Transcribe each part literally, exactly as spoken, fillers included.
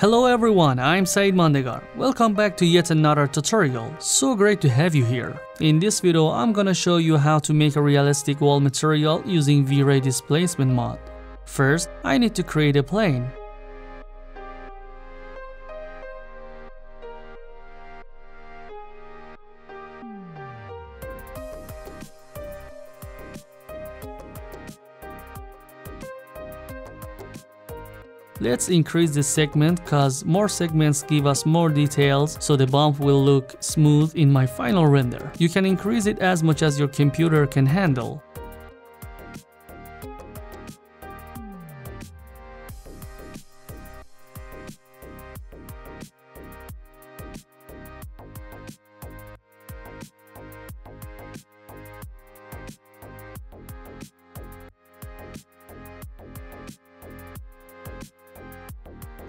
Hello everyone, I'm Said Mandegar. Welcome back to yet another tutorial. So great to have you here. In this video, I'm gonna show you how to make a realistic wall material using V-Ray displacement mod. First, I need to create a plane. Let's increase the segment cause more segments give us more details so the bump will look smooth in my final render. You can increase it as much as your computer can handle.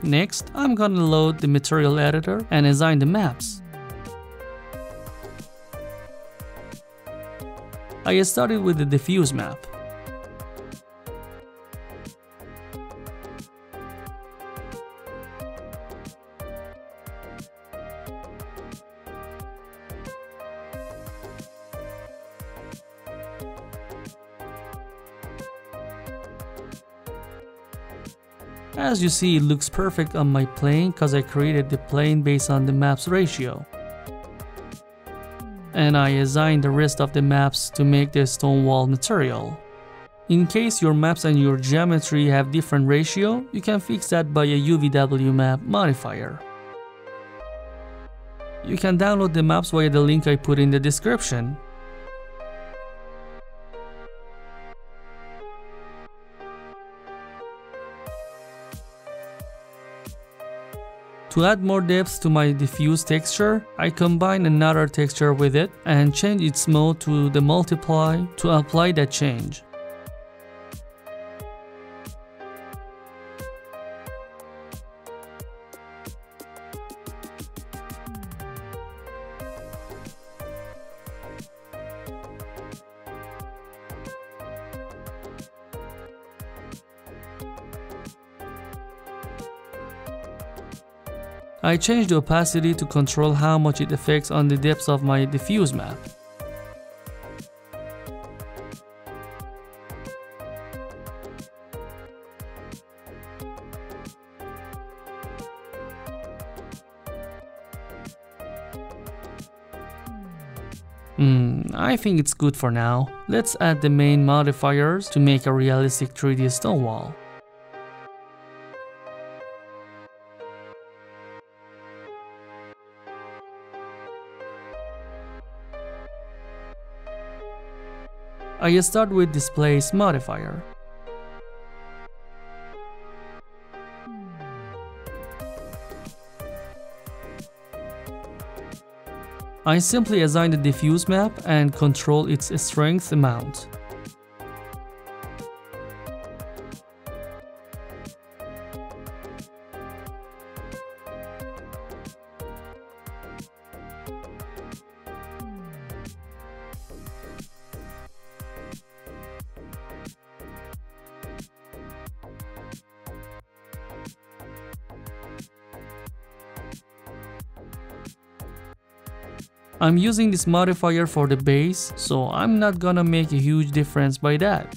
Next, I'm gonna load the material editor and assign the maps. I started with the diffuse map. As you see, it looks perfect on my plane cause I created the plane based on the map's ratio. And I assigned the rest of the maps to make the stone wall material. In case your maps and your geometry have different ratio, you can fix that by a U V W map modifier. You can download the maps via the link I put in the description. To add more depth to my diffuse texture, I combine another texture with it and change its mode to the multiply to apply that change. I change the opacity to control how much it affects on the depth of my diffuse map. Hmm, I think it's good for now. Let's add the main modifiers to make a realistic three D stone wall. I start with displace modifier. I simply assign the diffuse map and control its strength amount. I'm using this modifier for the base, so I'm not gonna make a huge difference by that.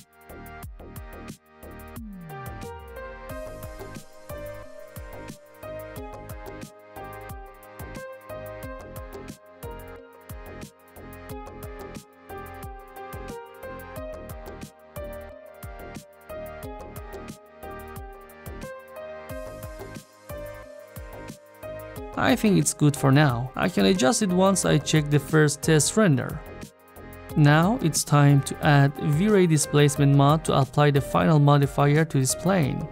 I think it's good for now. I can adjust it once I check the first test render. Now it's time to add V-Ray displacement mod to apply the final modifier to this plane.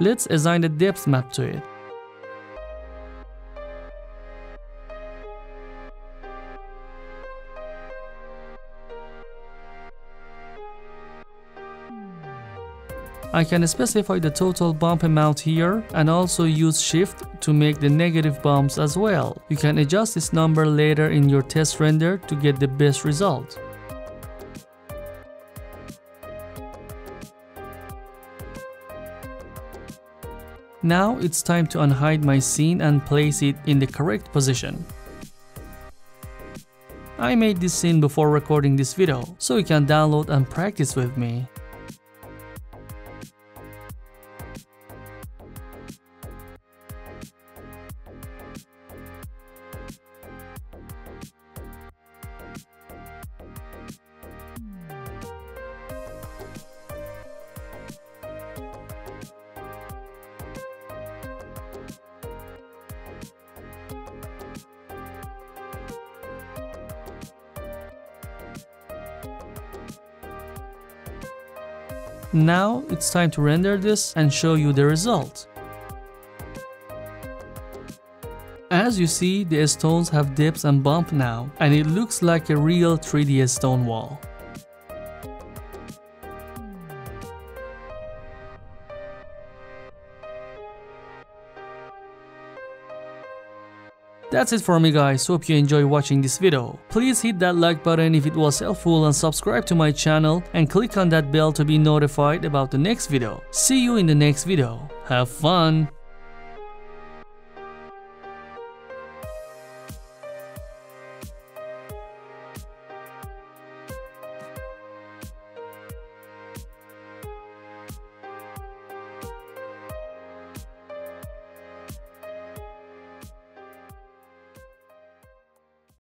Let's assign the depth map to it. I can specify the total bump amount here and also use shift to make the negative bumps as well. You can adjust this number later in your test render to get the best result. Now it's time to unhide my scene and place it in the correct position. I made this scene before recording this video, so you can download and practice with me. Now it's time to render this and show you the result. As you see, the stones have dips and bump now, and it looks like a real three D stone wall. That's it for me, guys. Hope you enjoy watching this video. Please hit that like button if it was helpful and subscribe to my channel and click on that bell to be notified about the next video. See you in the next video. Have fun!